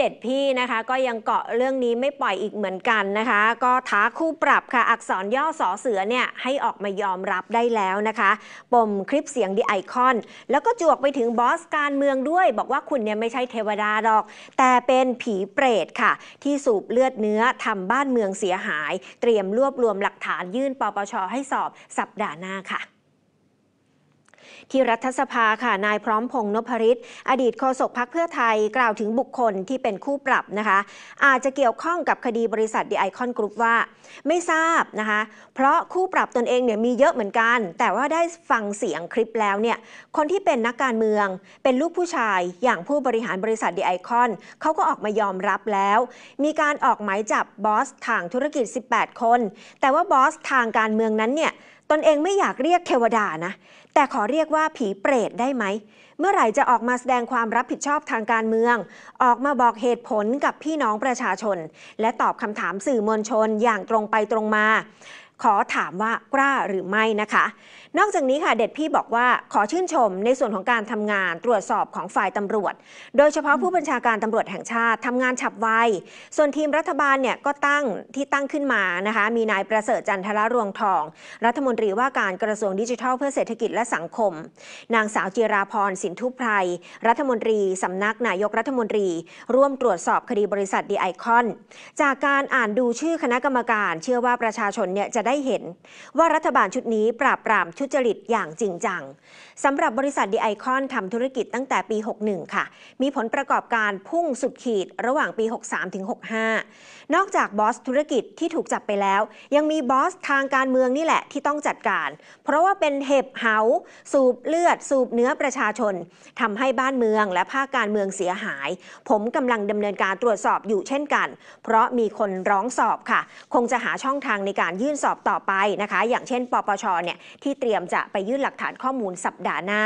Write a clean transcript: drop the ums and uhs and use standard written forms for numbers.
เดตพี่นะคะก็ยังเกาะเรื่องนี้ไม่ปล่อยอีกเหมือนกันนะคะก็ท้าคู่ปรับค่ะอักษรย่อสอเสือเนี่ยให้ออกมายอมรับได้แล้วนะคะปมคลิปเสียง The Icon แล้วก็จวกไปถึงบอสการเมืองด้วยบอกว่าคุณเนี่ยไม่ใช่เทวดาหรอกแต่เป็นผีเปรตค่ะที่สูบเลือดเนื้อทำบ้านเมืองเสียหายเตรียมรวบรวมหลักฐานยื่นปปช.ให้สอบสัปดาห์หน้าค่ะที่รัฐสภาค่ะนายพร้อมพงษ์นพฤทธิ์อดีตโฆษกพรรคเพื่อไทยกล่าวถึงบุคคลที่เป็นคู่ปรับนะคะอาจจะเกี่ยวข้องกับคดีบริษัท The Icon Group ว่าไม่ทราบนะคะเพราะคู่ปรับตนเองเนี่ยมีเยอะเหมือนกันแต่ว่าได้ฟังเสียงคลิปแล้วเนี่ยคนที่เป็นนักการเมืองเป็นลูกผู้ชายอย่างผู้บริหารบริษัท The Icon เขาก็ออกมายอมรับแล้วมีการออกหมายจับบอสทางธุรกิจ18คนแต่ว่าบอสทางการเมืองนั้นเนี่ยตนเองไม่อยากเรียกเทวดานะแต่ขอเรียกว่าผีเปรตได้ไหมเมื่อไหร่จะออกมาแสดงความรับผิดชอบทางการเมืองออกมาบอกเหตุผลกับพี่น้องประชาชนและตอบคำถามสื่อมวลชนอย่างตรงไปตรงมาขอถามว่ากล้าหรือไม่นะคะนอกจากนี้ค่ะเด็ดพี่บอกว่าขอชื่นชมในส่วนของการทำงานตรวจสอบของฝ่ายตำรวจโดยเฉพาะผู้บัญชาการตำรวจแห่งชาติทำงานฉับไวส่วนทีมรัฐบาลเนี่ยก็ตั้งขึ้นมานะคะมีนายประเสริฐจันทระรวงทองรัฐมนตรีว่าการกระทรวงดิจิทัลเพื่อเศรษฐกิจและสังคมนางสาวจิราพรสินธุไพรรัฐมนตรีสำนักนายกรัฐมนตรีร่วมตรวจสอบคดีบริษัท The Icon จากการอ่านดูชื่อคณะกรรมการเชื่อว่าประชาชนเนี่ยจะได้เห็นว่ารัฐบาลชุดนี้ปราบปรามทุจริตอย่างจริงจังสำหรับบริษัท The Icon ทำธุรกิจตั้งแต่ปี 61 ค่ะมีผลประกอบการพุ่งสุดขีดระหว่างปี 63-65 นอกจากบอสธุรกิจที่ถูกจับไปแล้วยังมีบอสทางการเมืองนี่แหละที่ต้องจัดการเพราะว่าเป็นเห็บเหาสูบเลือดสูบเนื้อประชาชนทำให้บ้านเมืองและภาคการเมืองเสียหายผมกำลังดำเนินการตรวจสอบอยู่เช่นกันเพราะมีคนร้องสอบค่ะคงจะหาช่องทางในการยื่นสอบต่อไปนะคะอย่างเช่นปปช.เนี่ยที่เตรียมจะไปยื่นหลักฐานข้อมูลสัปดาห์หน้า